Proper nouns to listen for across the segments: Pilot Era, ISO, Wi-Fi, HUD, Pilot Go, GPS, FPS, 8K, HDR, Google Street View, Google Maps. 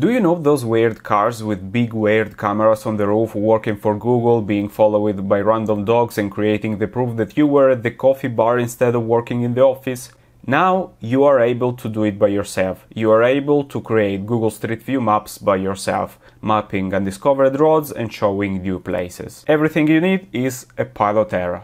Do you know those weird cars with big weird cameras on the roof working for Google, being followed by random dogs and creating the proof that you were at the coffee bar instead of working in the office? Now you are able to do it by yourself. You are able to create Google Street View maps by yourself, mapping undiscovered roads and showing new places. Everything you need is a Pilot Era.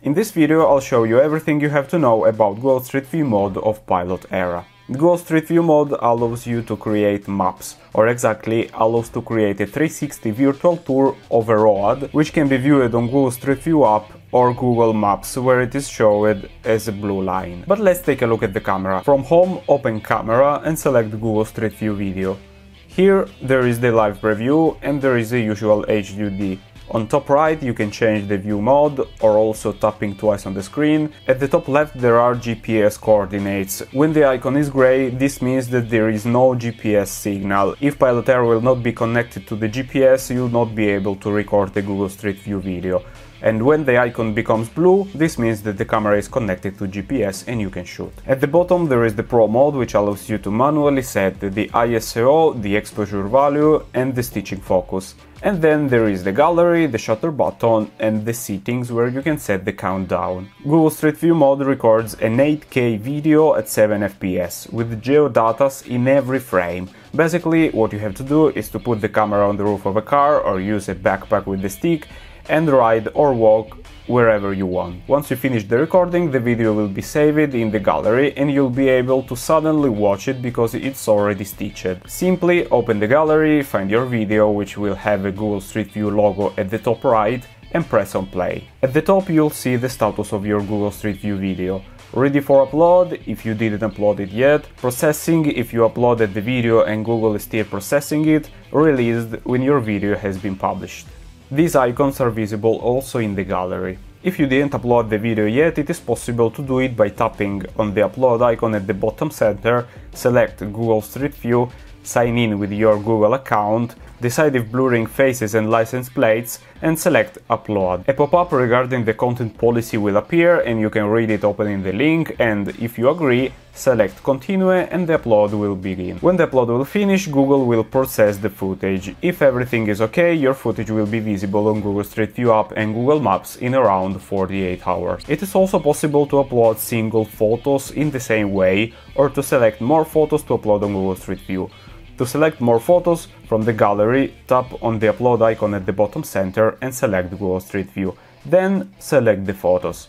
In this video I'll show you everything you have to know about Google Street View mode of Pilot Era. Google Street View mode allows you to create maps, or exactly allows to create a 360 virtual tour of a road, which can be viewed on Google Street View app or Google Maps, where it is shown as a blue line. But let's take a look at the camera. From home, open camera and select Google Street View video. Here there is the live preview and there is the usual HUD. On top right you can change the view mode, or also tapping twice on the screen. At the top left there are GPS coordinates. When the icon is grey, this means that there is no GPS signal. If Pilot Era will not be connected to the GPS, you'll not be able to record the Google Street View video. And when the icon becomes blue, this means that the camera is connected to GPS and you can shoot. At the bottom there is the Pro mode, which allows you to manually set the ISO, the exposure value and the stitching focus. And then there is the gallery, the shutter button and the settings, where you can set the countdown. Google Street View mode records an 8K video at 7 FPS with geodatas in every frame. Basically what you have to do is to put the camera on the roof of a car or use a backpack with the stick and ride or walk wherever you want. Once you finish the recording, the video will be saved in the gallery and you'll be able to suddenly watch it because it's already stitched. Simply open the gallery, find your video, which will have a Google Street View logo at the top right, and press on play. At the top you'll see the status of your Google Street View video. Ready for upload if you didn't upload it yet, processing if you uploaded the video and Google is still processing it, released when your video has been published. These icons are visible also in the gallery. If you didn't upload the video yet, it is possible to do it by tapping on the upload icon at the bottom center, select Google Street View, sign in with your Google account, decide if blurring faces and license plates, and select upload. A pop-up regarding the content policy will appear and you can read it opening the link, and if you agree, select continue and the upload will begin. When the upload will finish, Google will process the footage. If everything is okay, your footage will be visible on Google Street View app and Google Maps in around 48 hours. It is also possible to upload single photos in the same way, or to select more photos to upload on Google Street View. To select more photos from the gallery, tap on the upload icon at the bottom center and select Google Street View. Then select the photos.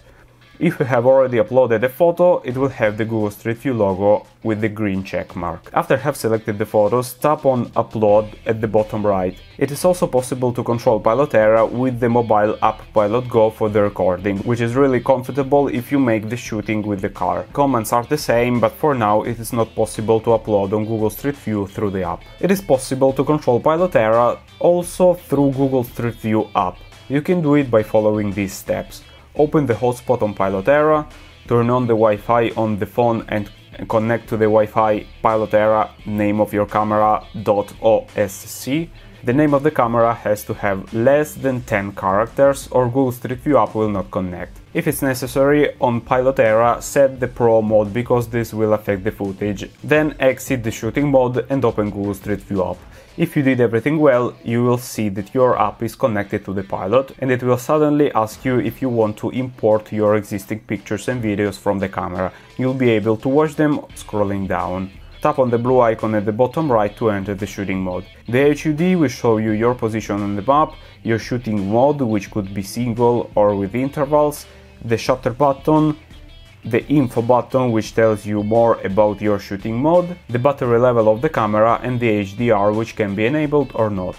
If you have already uploaded a photo, it will have the Google Street View logo with the green check mark. After have selected the photos, tap on Upload at the bottom right. It is also possible to control Pilot Era with the mobile app Pilot Go for the recording, which is really comfortable if you make the shooting with the car. Comments are the same, but for now it is not possible to upload on Google Street View through the app. It is possible to control Pilot Era also through Google Street View app. You can do it by following these steps. Open the hotspot on Pilot Era, turn on the Wi-Fi on the phone and connect to the Wi-Fi Pilot Era name of your camera .osc. The name of the camera has to have less than 10 characters or Google Street View app will not connect. If it's necessary, on Pilot Era set the Pro mode because this will affect the footage. Then exit the shooting mode and open Google Street View app. If you did everything well, you will see that your app is connected to the Pilot and it will suddenly ask you if you want to import your existing pictures and videos from the camera. You'll be able to watch them scrolling down. Tap on the blue icon at the bottom right to enter the shooting mode. The HUD will show you your position on the map, your shooting mode, which could be single or with intervals, the shutter button, the info button, which tells you more about your shooting mode, the battery level of the camera and the HDR, which can be enabled or not.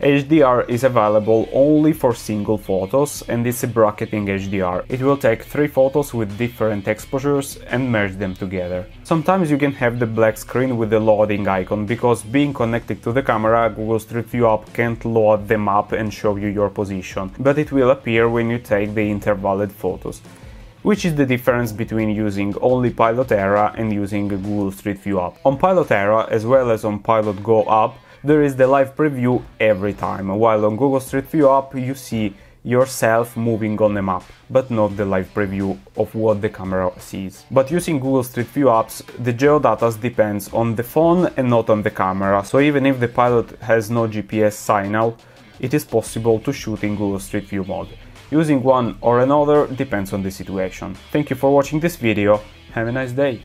HDR is available only for single photos and it's a bracketing HDR. It will take 3 photos with different exposures and merge them together. Sometimes you can have the black screen with the loading icon because being connected to the camera, Google Street View app can't load the map and show you your position, but it will appear when you take the intervalled photos. Which is the difference between using only Pilot Era and using a Google Street View app. On Pilot Era as well as on Pilot Go app, there is the live preview every time, while on Google Street View app you see yourself moving on the map, but not the live preview of what the camera sees. But using Google Street View apps, the geodata depends on the phone and not on the camera, so even if the Pilot has no GPS signal, it is possible to shoot in Google Street View mode. Using one or another depends on the situation. Thank you for watching this video, have a nice day!